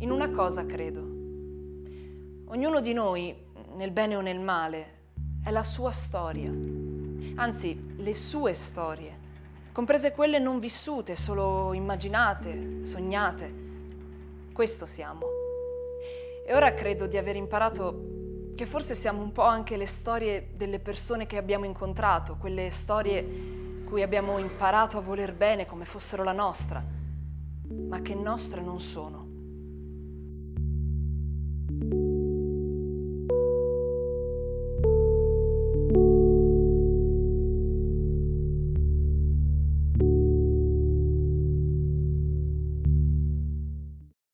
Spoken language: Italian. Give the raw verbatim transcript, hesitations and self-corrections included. In una cosa credo. Ognuno di noi, nel bene o nel male, è la sua storia. Anzi, le sue storie, comprese quelle non vissute, solo immaginate, sognate. Questo siamo. E ora credo di aver imparato che forse siamo un po' anche le storie delle persone che abbiamo incontrato, quelle storie cui abbiamo imparato a voler bene come fossero la nostra, ma che nostre non sono.